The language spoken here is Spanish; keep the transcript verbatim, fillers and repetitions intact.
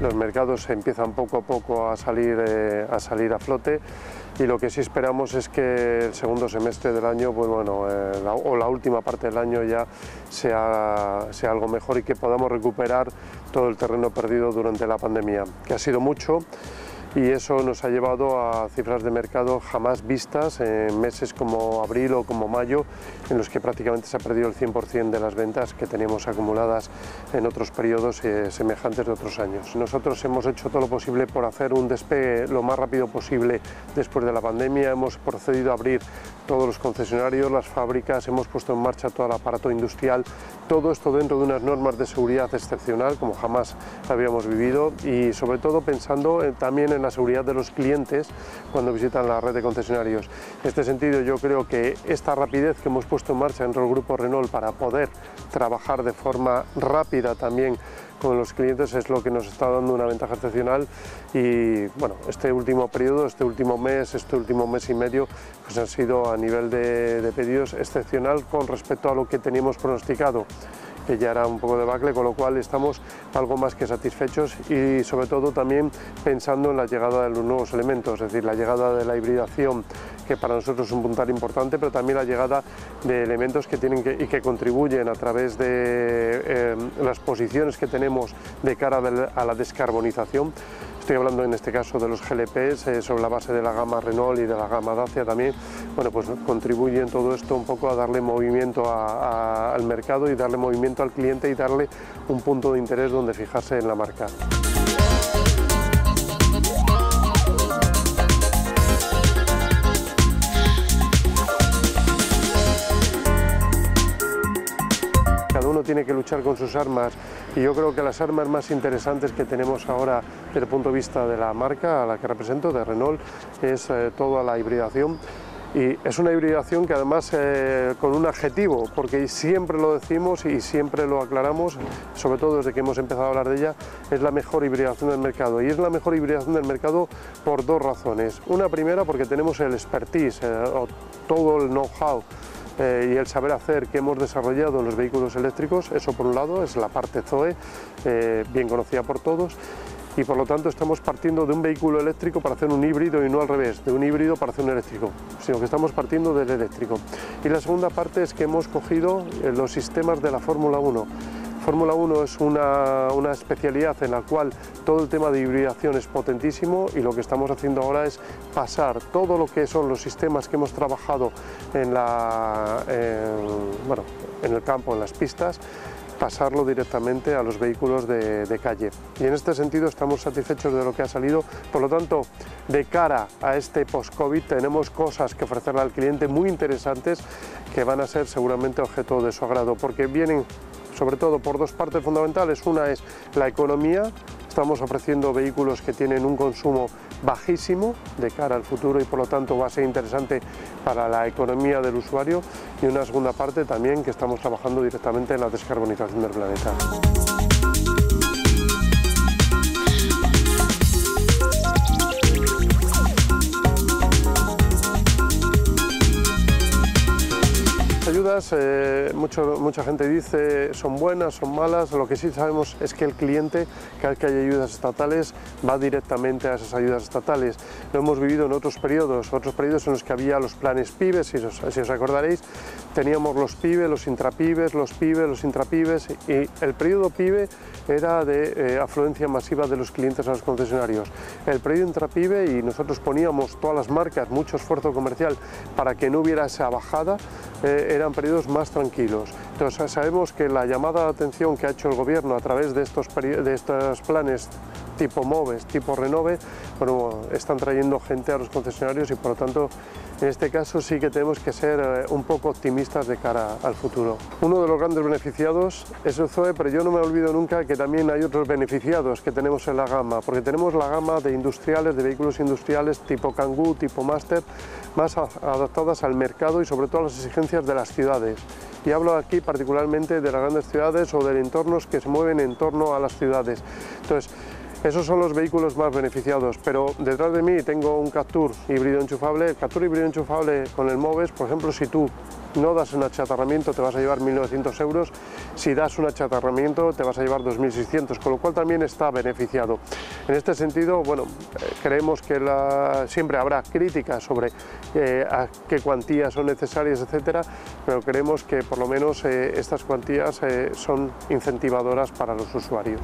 los mercados empiezan poco a poco a salir, eh, a salir a flote, y lo que sí esperamos es que el segundo semestre del año, pues bueno, eh, la, o la última parte del año ya sea, sea algo mejor y que podamos recuperar todo el terreno perdido durante la pandemia, que ha sido mucho, y eso nos ha llevado a cifras de mercado jamás vistas en meses como abril o como mayo, en los que prácticamente se ha perdido el cien por cien de las ventas que teníamos acumuladas en otros periodos eh, semejantes de otros años. Nosotros hemos hecho todo lo posible por hacer un despegue lo más rápido posible después de la pandemia. Hemos procedido a abrir todos los concesionarios, las fábricas, hemos puesto en marcha todo el aparato industrial, todo esto dentro de unas normas de seguridad excepcional como jamás habíamos vivido, y sobre todo pensando en, también en en la seguridad de los clientes cuando visitan la red de concesionarios. En este sentido, yo creo que esta rapidez que hemos puesto en marcha dentro del Grupo Renault para poder trabajar de forma rápida también con los clientes es lo que nos está dando una ventaja excepcional, y bueno, este último periodo, este último mes, este último mes y medio, pues han sido a nivel de, de pedidos excepcional con respecto a lo que teníamos pronosticado, que ya era un poco de debacle, con lo cual estamos algo más que satisfechos, y sobre todo también pensando en la llegada de los nuevos elementos, es decir, la llegada de la hibridación, que para nosotros es un puntal importante, pero también la llegada de elementos que tienen que, y que contribuyen a través de eh, las posiciones que tenemos de cara de la, a la descarbonización. Estoy hablando en este caso de los G L Ps eh, sobre la base de la gama Renault y de la gama Dacia también. Bueno, pues contribuyen todo esto un poco a darle movimiento a, a, al mercado y darle movimiento al cliente y darle un punto de interés donde fijarse en la marca. Tiene que luchar con sus armas, y yo creo que las armas más interesantes que tenemos ahora desde el punto de vista de la marca a la que represento, de Renault, es eh, toda la hibridación. Y es una hibridación que además eh, con un adjetivo, porque siempre lo decimos y siempre lo aclaramos, sobre todo desde que hemos empezado a hablar de ella, es la mejor hibridación del mercado. Y es la mejor hibridación del mercado por dos razones. Una primera, porque tenemos el expertise, eh, o todo el know-how Eh, y el saber hacer que hemos desarrollado en los vehículos eléctricos. Eso por un lado es la parte Zoe, eh, bien conocida por todos, y por lo tanto estamos partiendo de un vehículo eléctrico para hacer un híbrido, y no al revés, de un híbrido para hacer un eléctrico, sino que estamos partiendo del eléctrico. Y la segunda parte es que hemos cogido eh, los sistemas de la Fórmula uno. Fórmula uno es una, una especialidad en la cual todo el tema de hibridación es potentísimo, y lo que estamos haciendo ahora es pasar todo lo que son los sistemas que hemos trabajado en, la, en, bueno, en el campo, en las pistas, pasarlo directamente a los vehículos de, de calle. Y en este sentido estamos satisfechos de lo que ha salido. Por lo tanto, de cara a este post-COVID tenemos cosas que ofrecerle al cliente muy interesantes, que van a ser seguramente objeto de su agrado, porque vienen sobre todo por dos partes fundamentales. Una es la economía. Estamos ofreciendo vehículos que tienen un consumo bajísimo de cara al futuro, y por lo tanto va a ser interesante para la economía del usuario. Y una segunda parte también, que estamos trabajando directamente en la descarbonización del planeta. Ayudas, eh, mucho, mucha gente dice son buenas, son malas. Lo que sí sabemos es que el cliente, cada vez que hay ayudas estatales, va directamente a esas ayudas estatales. Lo hemos vivido en otros periodos, otros periodos en los que había los planes PIBES, si os, si os acordaréis, teníamos los PIBES, los intrapibes, los PIBES, los intrapibes, y el periodo PIBE era de eh, afluencia masiva de los clientes a los concesionarios. El periodo intrapibe, y nosotros poníamos todas las marcas, mucho esfuerzo comercial para que no hubiera esa bajada, eh, eran periodos más tranquilos. Entonces sabemos que la llamada de atención que ha hecho el Gobierno a través de estos, de estos planes tipo MOVES, tipo RENOVE, bueno, están trayendo gente a los concesionarios, y por lo tanto en este caso sí que tenemos que ser eh, un poco optimistas de cara al futuro. Uno de los grandes beneficiados es el Zoe, pero yo no me olvido nunca que también hay otros beneficiados que tenemos en la gama, porque tenemos la gama de industriales, de vehículos industriales tipo Kangoo, tipo Master, más adaptadas al mercado y sobre todo a las exigencias de las ciudades. Y hablo aquí particularmente de las grandes ciudades o de entornos que se mueven en torno a las ciudades. Entonces, esos son los vehículos más beneficiados, pero detrás de mí tengo un Captur híbrido enchufable. El Captur híbrido enchufable con el MOVES, por ejemplo, si tú no das un achatarramiento te vas a llevar mil novecientos euros, si das un achatarramiento te vas a llevar dos mil seiscientos, con lo cual también está beneficiado. En este sentido, bueno, creemos que la, siempre habrá críticas sobre eh, a qué cuantías son necesarias, etcétera, pero creemos que por lo menos eh, estas cuantías eh, son incentivadoras para los usuarios.